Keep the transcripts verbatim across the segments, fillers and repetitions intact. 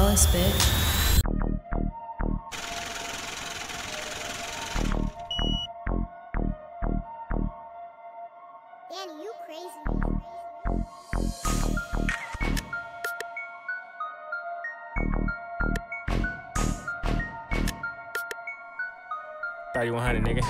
Dallas, bitch. Danny, you crazy. thirty-one hundred, nigga.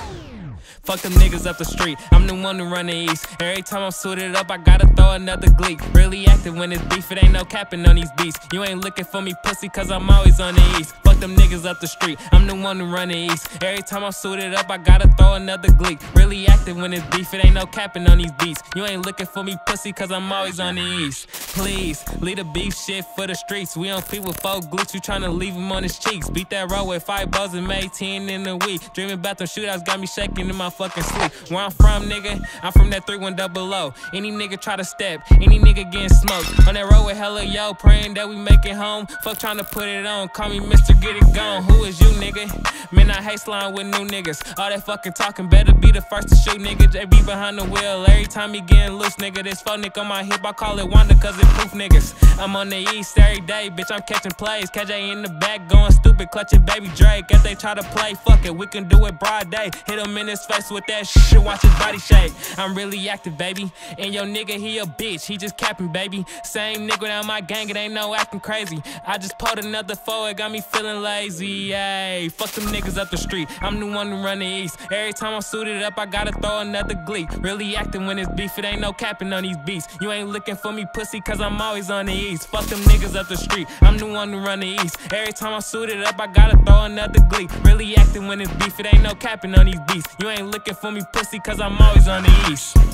Fuck them niggas up the street, I'm the one to run the east. Every time I'm suited up, I gotta throw another gleek. Really active when it's beef, it ain't no capping on these beats. You ain't looking for me pussy, cause I'm always on the east. Fuck them niggas up the street, I'm the one to run the east. Every time I'm suited up, I gotta throw another gleek. Really active when it's beef, it ain't no capping on these beats. You ain't looking for me pussy, cause I'm always on the east. Please, leave the beef shit for the streets. We don't feed with four gleeks, you tryna leave him on his cheeks. Beat that road with five balls and made ten in a week. Dreaming about them shootouts got me shaking in my fucking sleep. Where I'm from, nigga, I'm from that three one double oh. Any nigga try to step, any nigga getting smoked. On that road with hella yo, praying that we make it home. Fuck trying to put it on, call me Mister Get It Gone. Who is you, nigga? Man, I hate slime with new niggas. All that fucking talking, better be the first to shoot, nigga. J B behind the wheel, every time he getting loose, nigga. This phone nigga on my hip, I call it Wanda, cause it poof, niggas. I'm on the east every day, bitch, I'm catching plays. K J in the back, going stupid, clutching baby Drake. If they try to play, fuck it, we can do it broad day. Hit him in his face with that shit, watch his body shake. I'm really active, baby, and your nigga, he a bitch, he just capping, baby. Same nigga down my gang, it ain't no acting crazy. I just pulled another four, it got me feeling lazy, ayy. Fuck them niggas up the street, I'm the one to run the east. Every time I'm suited up, I gotta throw another gleek. Really acting when it's beef, it ain't no capping on these beats. You ain't looking for me pussy, cause I'm always on the east. Fuck them niggas up the street, I'm the one to run the east. Every time I'm suited up, I gotta throw another gleek. Really acting when it's beef, it ain't no capping on these beats. You ain't looking for me pussy, cause I'm always on the east.